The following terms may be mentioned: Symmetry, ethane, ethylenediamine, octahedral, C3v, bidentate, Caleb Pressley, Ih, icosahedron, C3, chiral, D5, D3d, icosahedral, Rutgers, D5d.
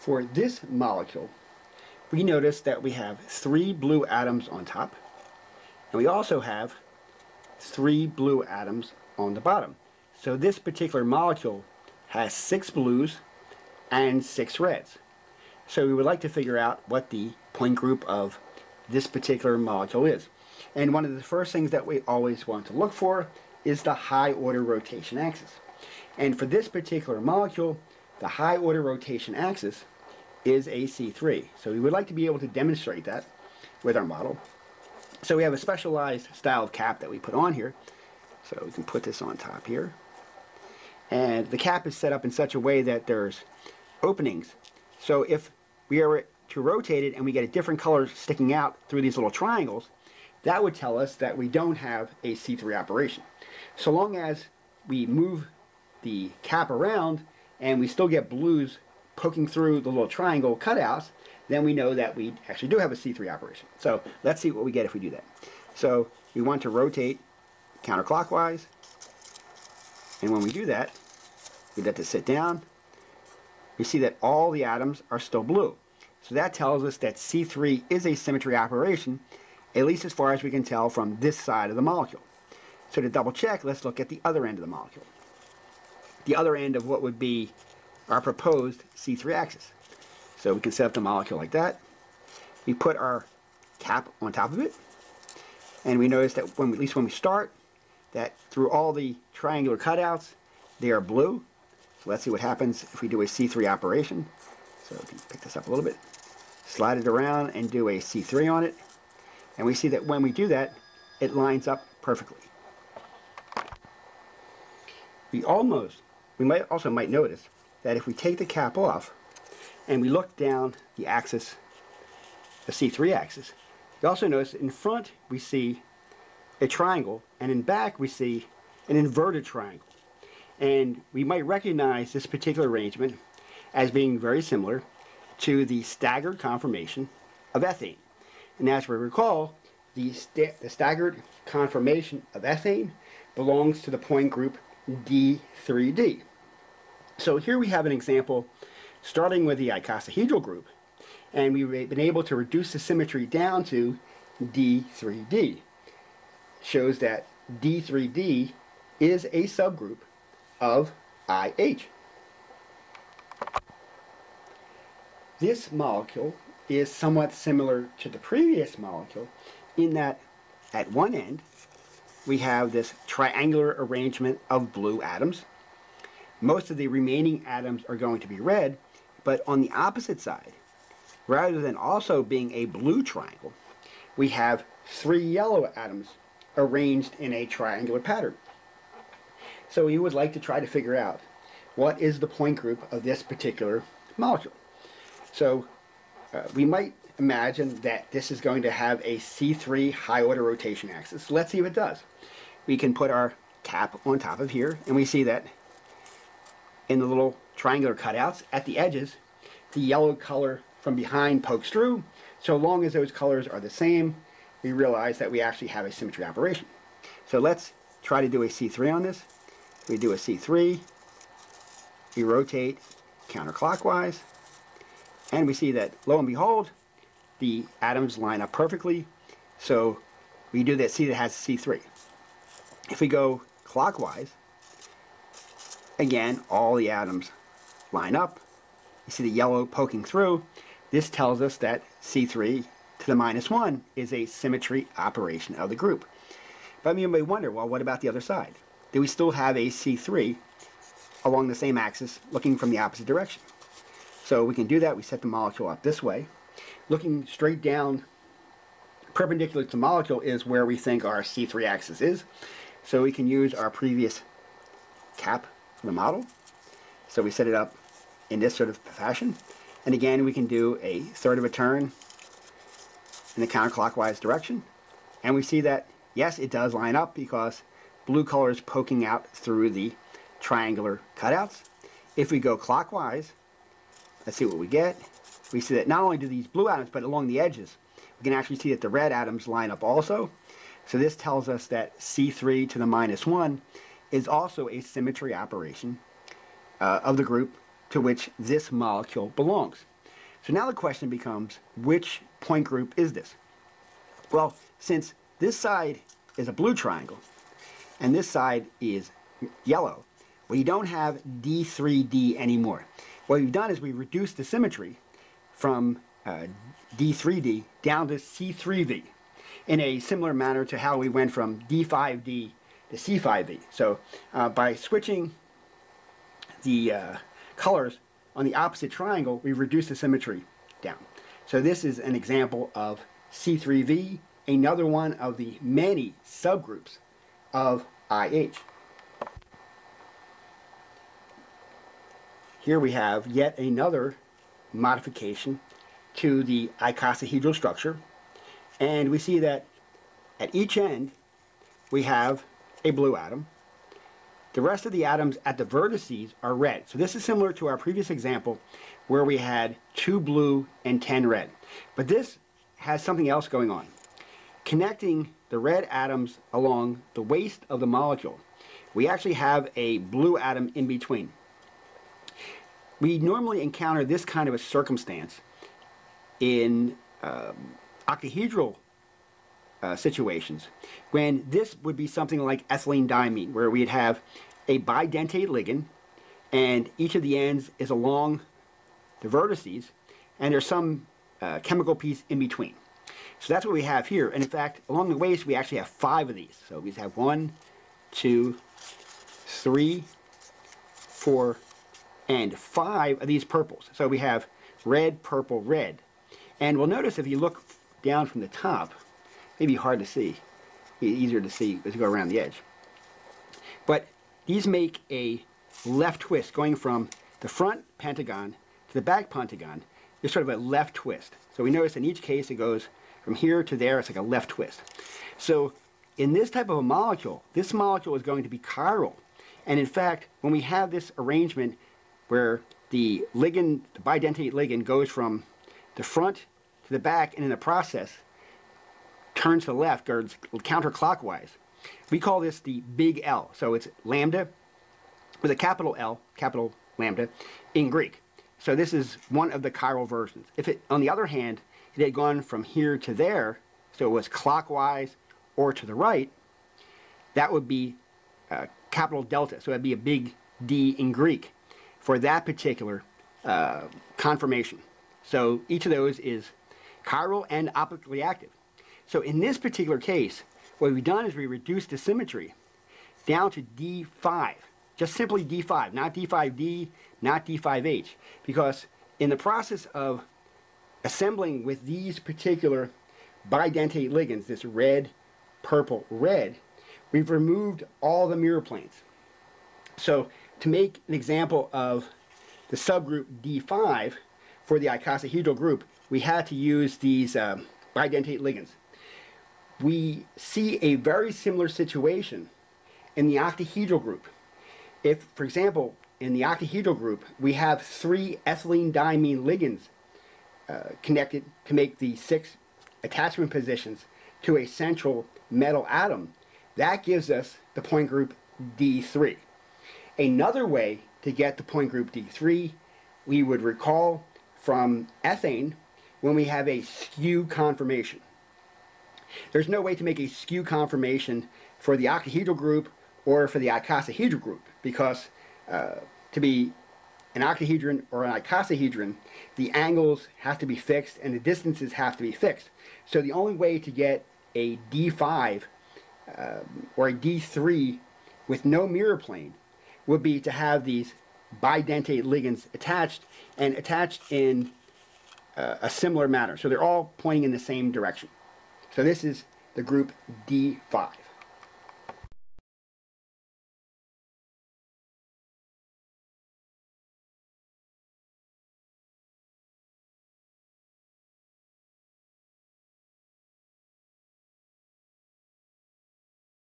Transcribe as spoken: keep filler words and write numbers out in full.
For this molecule, we notice that we have three blue atoms on top, and we also have three blue atoms on the bottom. So this particular molecule has six blues and six reds. So we would like to figure out what the point group of this particular molecule is. And one of the first things that we always want to look for is the high order rotation axis. And for this particular molecule, the high order rotation axis is a C three. So we would like to be able to demonstrate that with our model. So we have a specialized style of cap that we put on here. So we can put this on top here. And the cap is set up in such a way that there's openings. So if we are to rotate it and we get a different color sticking out through these little triangles, that would tell us that we don't have a C three operation. So long as we move the cap around and we still get blues poking through the little triangle cutouts, then we know that we actually do have a C three operation. So let's see what we get if we do that. So we want to rotate counterclockwise, and when we do that, we let this sit down. We see that all the atoms are still blue. So that tells us that C three is a symmetry operation, at least as far as we can tell from this side of the molecule. So to double check, let's look at the other end of the molecule. The other end of what would be our proposed C three axis. So we can set up the molecule like that. We put our cap on top of it, and we notice that when, at least when we start, that through all the triangular cutouts, they are blue. So let's see what happens if we do a C three operation. So we can pick this up a little bit, slide it around, and do a C three on it. And we see that when we do that, it lines up perfectly. We almost, we might also might notice that if we take the cap off and we look down the axis, the C three axis, you also notice in front we see a triangle, and in back we see an inverted triangle. And we might recognize this particular arrangement as being very similar to the staggered conformation of ethane. And as we recall, the, st the staggered conformation of ethane belongs to the point group D three d. So here we have an example starting with the icosahedral group, and we've been able to reduce the symmetry down to D three d. Shows that D three d is a subgroup of I H. This molecule is somewhat similar to the previous molecule in that at one end we have this triangular arrangement of blue atoms. Most of the remaining atoms are going to be red, but on the opposite side, rather than also being a blue triangle, we have three yellow atoms arranged in a triangular pattern. So we would like to try to figure out what is the point group of this particular molecule. So Uh, we might imagine that this is going to have a C three high order rotation axis. Let's see if it does. We can put our cap on top of here, and we see that in the little triangular cutouts at the edges, the yellow color from behind pokes through. So long as those colors are the same, we realize that we actually have a symmetry operation. So let's try to do a C three on this. We do a C three, we rotate counterclockwise, and we see that, lo and behold, the atoms line up perfectly. So we do that, see that has C three. If we go clockwise, again, all the atoms line up. You see the yellow poking through. This tells us that C three to the minus one is a symmetry operation of the group. But you may wonder, well, what about the other side? Do we still have a C three along the same axis looking from the opposite direction? So we can do that. We set the molecule up this way. Looking straight down, perpendicular to the molecule is where we think our C three axis is. So we can use our previous cap for the model. So we set it up in this sort of fashion. And again, we can do a third of a turn in the counterclockwise direction. And we see that, yes, it does line up because blue color is poking out through the triangular cutouts. If we go clockwise, let's see what we get. We see that not only do these blue atoms, but along the edges, we can actually see that the red atoms line up also. So this tells us that C three to the minus one is also a symmetry operation uh, of the group to which this molecule belongs. So now the question becomes, which point group is this? Well, since this side is a blue triangle and this side is yellow, we don't have D three d anymore. What we've done is we reduced the symmetry from uh, D three d down to C three v in a similar manner to how we went from D five d to C five v. So uh, by switching the uh, colors on the opposite triangle, we reduce the symmetry down. So this is an example of C three v, another one of the many subgroups of I H. Here we have yet another modification to the icosahedral structure, and we see that at each end we have a blue atom. The rest of the atoms at the vertices are red. So this is similar to our previous example where we had two blue and ten red. But this has something else going on. Connecting the red atoms along the waist of the molecule, we actually have a blue atom in between. We normally encounter this kind of a circumstance in um, octahedral Uh, situations, when this would be something like ethylenediamine, where we'd have a bidentate ligand and each of the ends is along the vertices and there's some uh, chemical piece in between. So that's what we have here, and in fact along the waist we actually have five of these. So we have one, two, three, four, and five of these purples. So we have red, purple, red, and we'll notice if you look down from the top, maybe hard to see, easier to see as you go around the edge. But these make a left twist going from the front pentagon to the back pentagon. There's sort of a left twist. So we notice in each case it goes from here to there. It's like a left twist. So in this type of a molecule, this molecule is going to be chiral. And in fact, when we have this arrangement where the ligand, the bidentate ligand, goes from the front to the back, and in the process turns to the left, goes counterclockwise, we call this the big L. So it's lambda with a capital L, capital lambda, in Greek. So this is one of the chiral versions. If it, on the other hand, it had gone from here to there, so it was clockwise or to the right, that would be uh, capital delta. So it would be a big D in Greek for that particular uh, conformation. So each of those is chiral and optically active. So in this particular case, what we've done is we reduced the symmetry down to D five, just simply D five, not D five d, not D five h, because in the process of assembling with these particular bidentate ligands, this red, purple, red, we've removed all the mirror planes. So to make an example of the subgroup D five for the icosahedral group, we had to use these um, bidentate ligands. We see a very similar situation in the octahedral group. If, for example, in the octahedral group, we have three ethylenediamine ligands uh, connected to make the six attachment positions to a central metal atom, that gives us the point group D three. Another way to get the point group D three, we would recall from ethane when we have a skew conformation. There's no way to make a skew conformation for the octahedral group or for the icosahedral group, because uh, to be an octahedron or an icosahedron, the angles have to be fixed and the distances have to be fixed. So the only way to get a D five um, or a D three with no mirror plane would be to have these bidentate ligands attached, and attached in uh, a similar manner. So they're all pointing in the same direction. So this is the group D five.